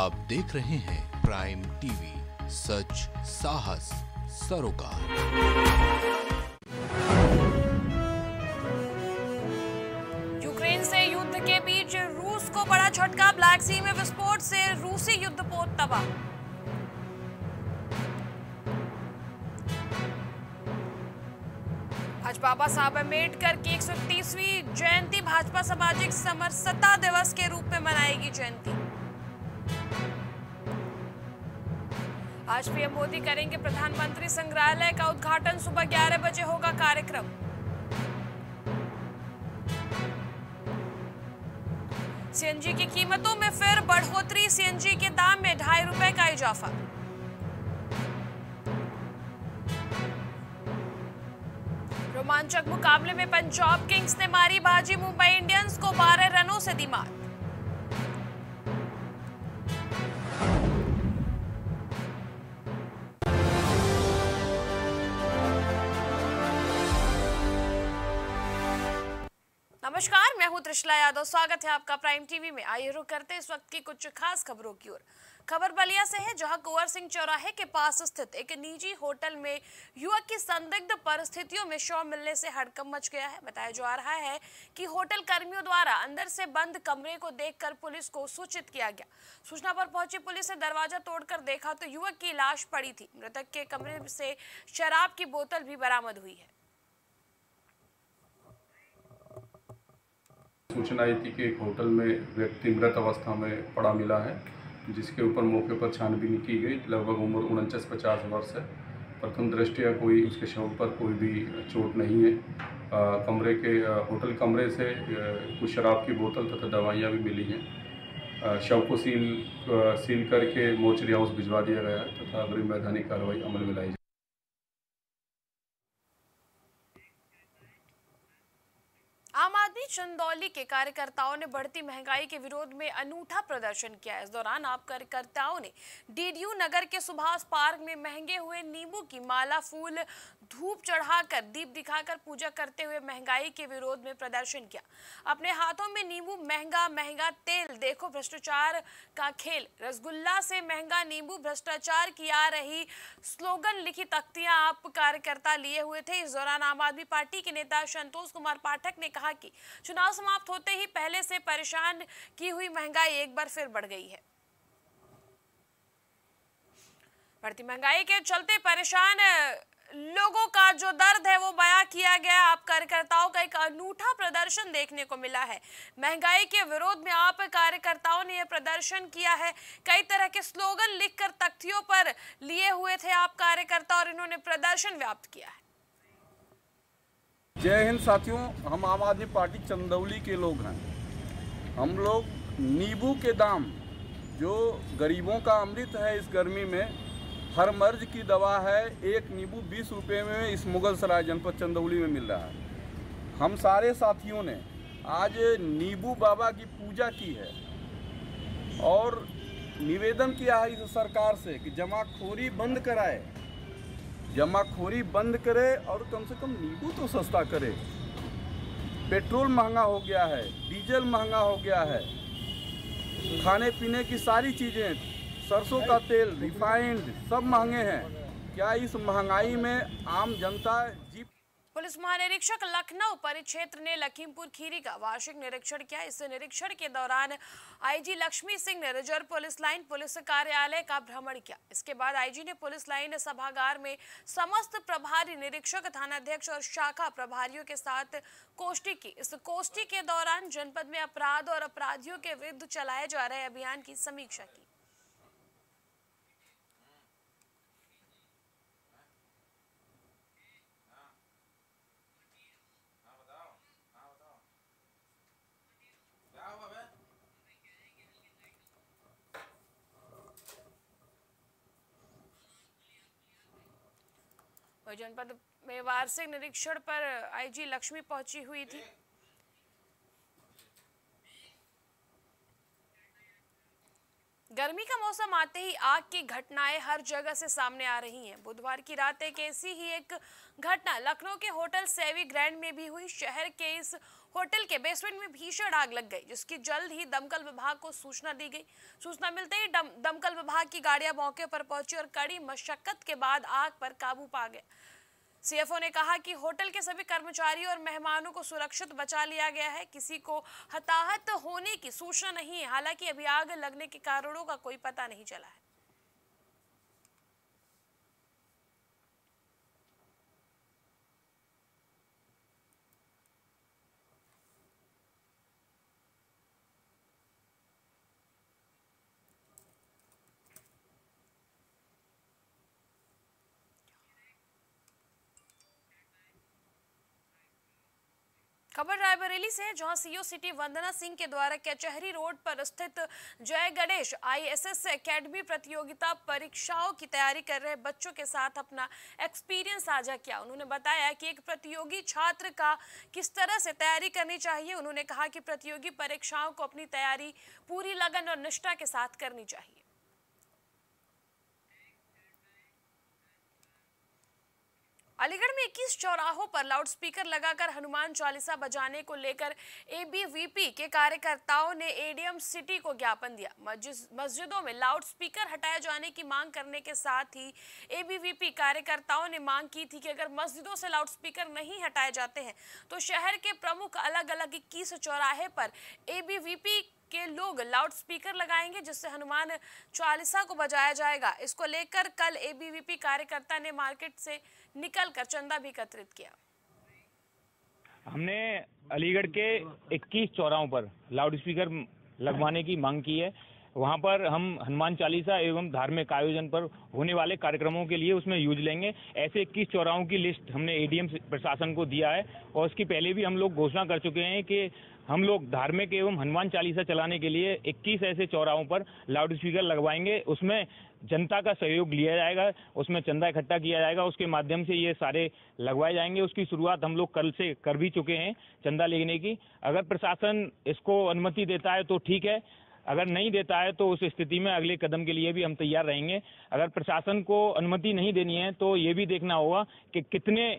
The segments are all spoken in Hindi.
आप देख रहे हैं प्राइम टीवी, सच साहस सरोकार। यूक्रेन से युद्ध के बीच रूस को बड़ा झटका, ब्लैक सी में विस्फोट से रूसी युद्धपोत तबाह। आज बाबा साहेब अम्बेडकर की 130वीं जयंती, भाजपा सामाजिक समरसता दिवस के रूप में मनाएगी जयंती। आज पीएम मोदी करेंगे प्रधानमंत्री संग्रहालय का उद्घाटन, सुबह 11 बजे होगा कार्यक्रम। सीएनजी की कीमतों में फिर बढ़ोतरी, सीएनजी के दाम में 2.5 रुपए का इजाफा। रोमांचक मुकाबले में पंजाब किंग्स ने मारी बाजी, मुंबई इंडियंस को 12 रनों से दी मात। नमस्कार, मैं हूं त्रिशला यादव, स्वागत है आपका प्राइम टीवी में। आइए रुख करते इस वक्त की कुछ खास खबरों की ओर। खबर बलिया से है, जहां कुंवर सिंह चौराहे के पास स्थित एक निजी होटल में युवक की संदिग्ध परिस्थितियों में शव मिलने से हड़कंप मच गया है। बताया जा रहा है कि होटल कर्मियों द्वारा अंदर से बंद कमरे को देखकर पुलिस को सूचित किया गया। सूचना पर पहुंची पुलिस ने दरवाजा तोड़कर देखा तो युवक की लाश पड़ी थी। मृतक के कमरे से शराब की बोतल भी बरामद हुई है। सूचना आई थी कि एक होटल में व्यक्ति मृत अवस्था में पड़ा मिला है, जिसके ऊपर मौके पर छानबीन की गई। लगभग उम्र 49-50 वर्ष है। प्रथम दृष्टया कोई उसके शव पर कोई भी चोट नहीं है। कमरे के होटल कमरे से कुछ शराब की बोतल तथा दवाइयाँ भी मिली हैं। शव को सील करके मोर्चरी हाउस भिजवा दिया गया तथा अगली वैधानिक कार्रवाई अमल में लाई। आम आदमी चंदौली के कार्यकर्ताओं ने बढ़ती महंगाई के विरोध में अनूठा प्रदर्शन किया। इस दौरान आप कार्यकर्ताओं ने डीडीयू नगर के सुभाष पार्क में महंगे हुए नींबू की माला, फूल, धूप चढ़ाकर, दीप दिखाकर पूजा करते हुए महंगाई के विरोध में प्रदर्शन किया। अपने हाथों में नींबू, महंगा महंगा तेल, देखो भ्रष्टाचार का खेल, रसगुल्ला से महंगा नींबू, भ्रष्टाचार की आ रही, स्लोगन लिखी तख्तियां आप कार्यकर्ता लिए हुए थे। इस दौरान आम आदमी पार्टी के नेता संतोष कुमार पाठक ने कहा कि चुनाव समाप्त होते ही पहले से परेशान की हुई महंगाई एक बार फिर बढ़ गई है। बढ़ती महंगाई के चलते परेशान लोगों का जो दर्द है वो बयां किया गया। आप कार्यकर्ताओं का एक अनूठा प्रदर्शन देखने को मिला है। महंगाई के विरोध में आप कार्यकर्ताओं ने यह प्रदर्शन किया है। कई तरह के स्लोगन लिखकर तख्तियों पर लिए हुए थे आप कार्यकर्ता और इन्होंने प्रदर्शन व्याप्त किया है। जय हिंद साथियों, हम आम आदमी पार्टी चंदौली के लोग हैं। हम लोग नींबू के दाम, जो गरीबों का अमृत है इस गर्मी में, हर मर्ज की दवा है। एक नींबू 20 रुपये में इस मुगलसराय जनपद चंदौली में मिल रहा है। हम सारे साथियों ने आज नींबू बाबा की पूजा की है और निवेदन किया है इस सरकार से कि जमाखोरी बंद कराए, जमाखोरी बंद करे और कम से कम नींबू तो सस्ता करे। पेट्रोल महंगा हो गया है, डीजल महंगा हो गया है, खाने पीने की सारी चीज़ें, सरसों का तेल, रिफाइंड, सब महंगे हैं। क्या इस महंगाई में आम जनता जी? पुलिस महानिरीक्षक लखनऊ परिक्षेत्र ने लखीमपुर खीरी का वार्षिक निरीक्षण किया। इस निरीक्षण के दौरान आईजी लक्ष्मी सिंह ने रिजर्व पुलिस लाइन पुलिस कार्यालय का भ्रमण किया। इसके बाद आईजी ने पुलिस लाइन सभागार में समस्त प्रभारी निरीक्षक, थानाध्यक्ष और शाखा प्रभारियों के साथ गोष्ठी की। इस गोष्ठी के दौरान जनपद में अपराध और अपराधियों के विरुद्ध चलाए जा रहे अभियान की समीक्षा की। जनपद में वार्षिक निरीक्षण पर आईजी लक्ष्मी पहुंची हुई थी। गर्मी का मौसम आते ही आग की घटनाएं हर जगह से सामने आ रही हैं। बुधवार की रात एक ऐसी ही एक घटना लखनऊ के होटल सैवी ग्रैंड में भी हुई। शहर के इस होटल के बेसमेंट में भीषण आग लग गई, जिसकी जल्द ही दमकल विभाग को सूचना दी गई। सूचना मिलते ही दमकल विभाग की गाड़ियां मौके पर पहुंची और कड़ी मशक्कत के बाद आग पर काबू पा गया। सीएफओ ने कहा कि होटल के सभी कर्मचारियों और मेहमानों को सुरक्षित बचा लिया गया है, किसी को हताहत होने की सूचना नहीं है। हालांकि अभी आग लगने के कारणों का कोई पता नहीं चला है। खबर रायबरेली से है, जहां सीईओ सिटी वंदना सिंह के द्वारा कचहरी रोड पर स्थित जयगणेश ISS अकेडमी प्रतियोगिता परीक्षाओं की तैयारी कर रहे बच्चों के साथ अपना एक्सपीरियंस साझा किया। उन्होंने बताया कि एक प्रतियोगी छात्र का किस तरह से तैयारी करनी चाहिए। उन्होंने कहा कि प्रतियोगी परीक्षाओं को अपनी तैयारी पूरी लगन और निष्ठा के साथ करनी चाहिए। अलीगढ़ में 21 चौराहों पर लाउडस्पीकर लगाकर हनुमान चालीसा बजाने को लेकर एबीवीपी के कार्यकर्ताओं ने एडीएम सिटी को ज्ञापन दिया। मस्जिदों में लाउडस्पीकर हटाए जाने की मांग करने के साथ ही एबीवीपी कार्यकर्ताओं ने मांग की थी कि अगर मस्जिदों से लाउडस्पीकर नहीं हटाए जाते हैं तो शहर के प्रमुख अलग अलग 21 चौराहे पर एबीवीपी के लोग लाउडस्पीकर लगाएंगे, जिससे हनुमान चालीसा को बजाया जाएगा। इसको लेकर कल एबीवीपी कार्यकर्ता ने मार्केट से निकलकर चंदा भी एकत्रित किया। हमने अलीगढ़ के 21 चौराहों पर लाउडस्पीकर लगवाने की मांग की है। वहां पर हम हनुमान चालीसा एवं धार्मिक आयोजन पर होने वाले कार्यक्रमों के लिए उसमें यूज लेंगे। ऐसे 21 चौराहों की लिस्ट हमने एडीएम प्रशासन को दिया है और उसकी पहले भी हम लोग घोषणा कर चुके हैं कि हम लोग धार्मिक एवं हनुमान चालीसा चलाने के लिए 21 ऐसे चौराहों पर लाउडस्पीकर लगवाएंगे। उसमें जनता का सहयोग लिया जाएगा, उसमें चंदा इकट्ठा किया जाएगा, उसके माध्यम से ये सारे लगवाए जाएंगे। उसकी शुरुआत हम लोग कल से कर भी चुके हैं चंदा लेने की। अगर प्रशासन इसको अनुमति देता है तो ठीक है, अगर नहीं देता है तो उस स्थिति में अगले कदम के लिए भी हम तैयार रहेंगे। अगर प्रशासन को अनुमति नहीं देनी है तो ये भी देखना होगा कि कितने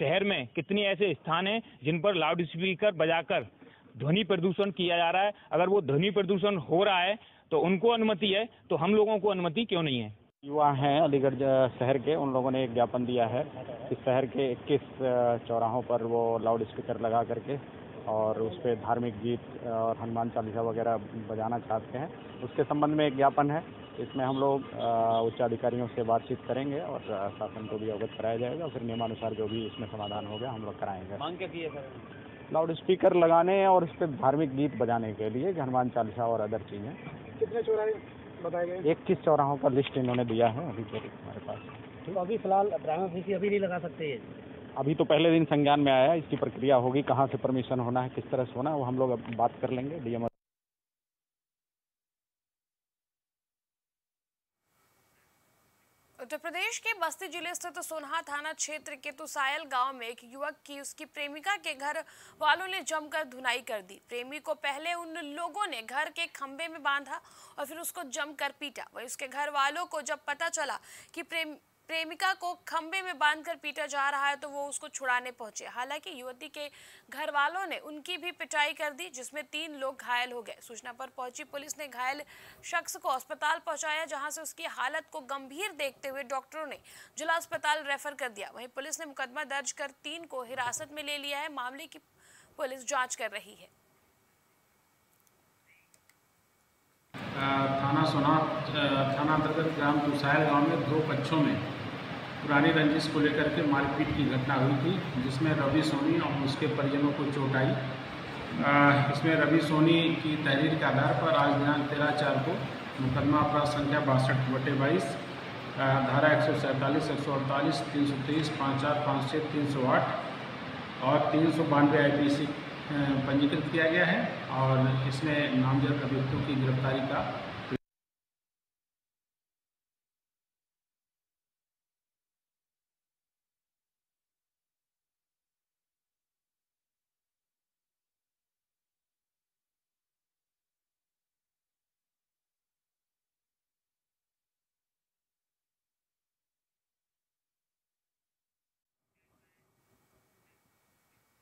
शहर में कितने ऐसे स्थान हैं जिन पर लाउड स्पीकर बजाकर ध्वनि प्रदूषण किया जा रहा है। अगर वो ध्वनि प्रदूषण हो रहा है तो उनको अनुमति है, तो हम लोगों को अनुमति क्यों नहीं है। युवा हैं अलीगढ़ शहर के, उन लोगों ने एक ज्ञापन दिया है कि शहर के 21 चौराहों पर वो लाउड स्पीकर लगा करके और उस पर धार्मिक गीत और हनुमान चालीसा वगैरह बजाना चाहते हैं। उसके संबंध में एक ज्ञापन है, इसमें हम लोग उच्चाधिकारियों से बातचीत करेंगे और शासन को भी अवगत कराया जाएगा। फिर नियमानुसार जो भी इसमें समाधान होगा हम लोग कराएंगे। मांग क्या की है सर? लाउड स्पीकर लगाने और उस पर धार्मिक गीत बजाने के लिए हनुमान चालीसा और अदर चीज़ें। कितने चौराहे बताए गए? 21 चौराहों पर लिस्ट इन्होंने दिया है अभी हमारे पास। तो अभी फिलहाल अभी नहीं लगा सकते, अभी तो पहले दिन संज्ञान में आया है। इसकी प्रक्रिया होगी, कहाँ से परमिशन होना है, किस तरह से होना है, वो हम लोग अब बात कर लेंगे डीएम। उत्तर प्रदेश के बस्ती जिले स्थित सोनहा थाना क्षेत्र के तुसायल गांव में एक युवक की उसकी प्रेमिका के घर वालों ने जमकर धुनाई कर दी। प्रेमी को पहले उन लोगों ने घर के खंभे में बांधा और फिर उसको जमकर पीटा। वहीं उसके घर वालों को जब पता चला कि प्रेमिका को खंबे में बांधकर पीटा जा रहा है तो वो उसको छुड़ाने पहुंचे। हालांकि युवती के घर वालों ने उनकी भी पिटाई कर दी, जिसमें 3 लोग घायल हो गए। सूचना पर पहुंची पुलिस ने घायल शख्स को अस्पताल पहुंचाया, जहां से उसकी हालत को गंभीर देखते हुए डॉक्टरों ने जिला अस्पताल रेफर कर दिया। वहीं पुलिस ने मुकदमा दर्ज कर 3 को हिरासत में ले लिया है। मामले की पुलिस जाँच कर रही है। थाना सोना थाना अंतर्गत ग्राम तुसायल गाँव में 2 बच्चों में पुरानी रंजिश को लेकर के मारपीट की घटना हुई थी, जिसमें रवि सोनी और उसके परिजनों को चोट आई। इसमें रवि सोनी की तहरीर के आधार पर आज दिनांक 13/4 को मुकदमा अपराध संख्या 62/22 धारा 147, 148, 323, 5456, 308 और 392 IPC पंजीकृत किया गया है और इसमें नामजद अभियुक्तों की गिरफ्तारी का।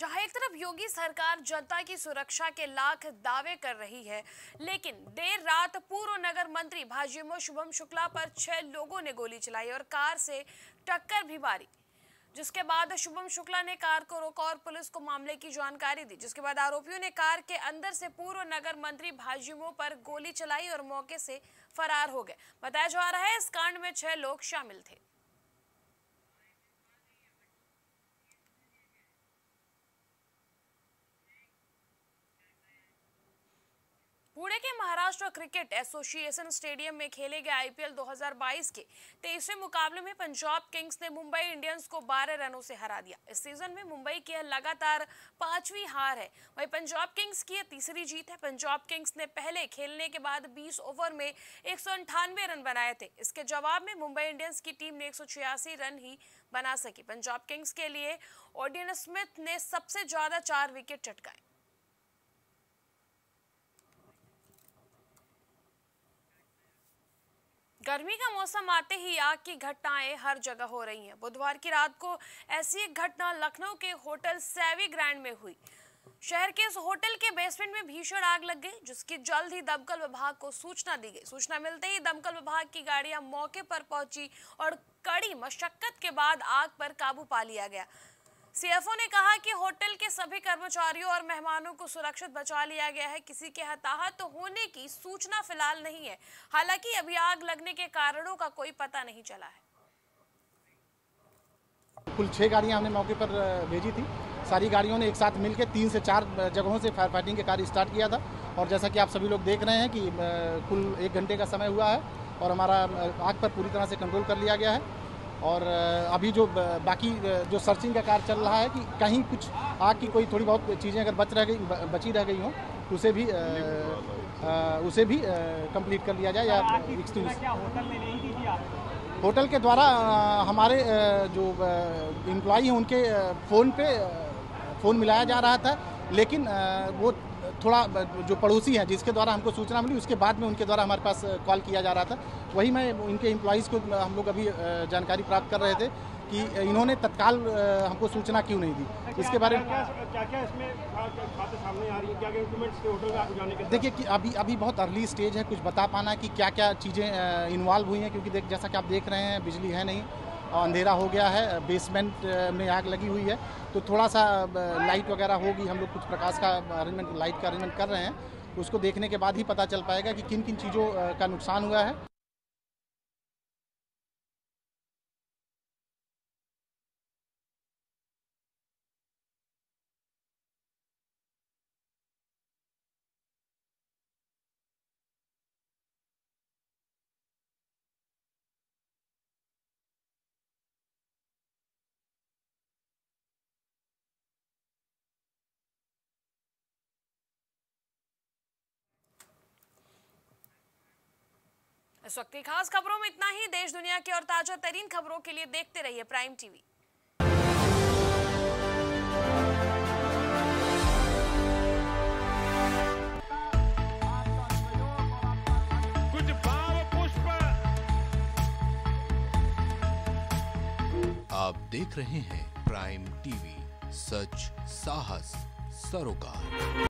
जहां एक तरफ योगी सरकार जनता की सुरक्षा के लाख दावे कर रही है, लेकिन देर रात पूर्व नगर मंत्री भाजयुमो शुभम शुक्ला पर 6 लोगों ने गोली चलाई और कार से टक्कर भी मारी, जिसके बाद शुभम शुक्ला ने कार को रोका और पुलिस को मामले की जानकारी दी, जिसके बाद आरोपियों ने कार के अंदर से पूर्व नगर मंत्री भाजयुमो पर गोली चलाई और मौके से फरार हो गए। बताया जा रहा है इस कांड में 6 लोग शामिल थे। पुणे के महाराष्ट्र क्रिकेट एसोसिएशन स्टेडियम में खेले गए आईपीएल 2022 के 23वें मुकाबले में पंजाब किंग्स ने मुंबई इंडियंस को 12 रनों से हरा दिया। इस सीजन में मुंबई की यह लगातार 5वीं हार है, वहीं पंजाब किंग्स की यह तीसरी जीत है। पंजाब किंग्स ने पहले खेलने के बाद 20 ओवर में 198 रन बनाए थे। इसके जवाब में मुंबई इंडियंस की टीम ने 186 रन ही बना सकी। पंजाब किंग्स के लिए ओडियन स्मिथ ने सबसे ज्यादा 4 विकेट चटकाए। गर्मी का मौसम आते ही आग की घटनाएं हर जगह हो रही हैं। बुधवार की रात को ऐसी एक घटना लखनऊ के होटल सैवी ग्रैंड में हुई। शहर के इस होटल के बेसमेंट में भीषण आग लग गई, जिसकी जल्द ही दमकल विभाग को सूचना दी गई। सूचना मिलते ही दमकल विभाग की गाड़ियां मौके पर पहुंची और कड़ी मशक्कत के बाद आग पर काबू पा लिया गया। सीएफओ ने कहा कि होटल के सभी कर्मचारियों और मेहमानों को सुरक्षित बचा लिया गया है। किसी के हताहत होने की सूचना फिलहाल नहीं है, हालांकि अभी आग लगने के कारणों का कोई पता नहीं चला है। कुल 6 गाड़ियां हमने मौके पर भेजी थी। सारी गाड़ियों ने एक साथ मिलकर 3 से 4 जगहों से फायर फाइटिंग के कार्य स्टार्ट किया था और जैसा कि आप सभी लोग देख रहे हैं कि कुल 1 घंटे का समय हुआ है और हमारा आग पर पूरी तरह से कंट्रोल कर लिया गया है और अभी जो बाकी जो सर्चिंग का कार्य चल रहा है कि कहीं कुछ आग की कोई थोड़ी बहुत चीज़ें अगर बची रह गई हों उसे भी कंप्लीट कर लिया जाए या होटल के द्वारा हमारे जो एम्प्लॉई हैं उनके फ़ोन मिलाया जा रहा था, लेकिन वो थोड़ा जो पड़ोसी हैं जिसके द्वारा हमको सूचना मिली उसके बाद में उनके द्वारा हमारे पास कॉल किया जा रहा था। वही मैं उनके एम्प्लॉइज़ को हम लोग अभी जानकारी प्राप्त कर रहे थे कि इन्होंने तत्काल हमको सूचना क्यों नहीं दी इसके बारे में। क्या इसमें बातें सामने आ रही है, क्या डॉक्यूमेंट्स थे होटल में आग बुझाने के? देखिए कि अभी बहुत अर्ली स्टेज है कुछ बता पाना कि क्या क्या चीज़ें इन्वॉल्व हुई हैं, क्योंकि जैसा कि आप देख रहे हैं बिजली है नहीं, अंधेरा हो गया है, बेसमेंट में आग लगी हुई है, तो थोड़ा सा लाइट वगैरह होगी। हम लोग कुछ प्रकाश का अरेंजमेंट, लाइट का अरेंजमेंट कर रहे हैं, उसको देखने के बाद ही पता चल पाएगा कि किन किन चीज़ों का नुकसान हुआ है। इस वक्त की खास खबरों में इतना ही। देश दुनिया की और ताजा तरीन खबरों के लिए देखते रहिए प्राइम टीवी। कुछ भाव पुष्प आप देख रहे हैं प्राइम टीवी, सच साहस सरोकार।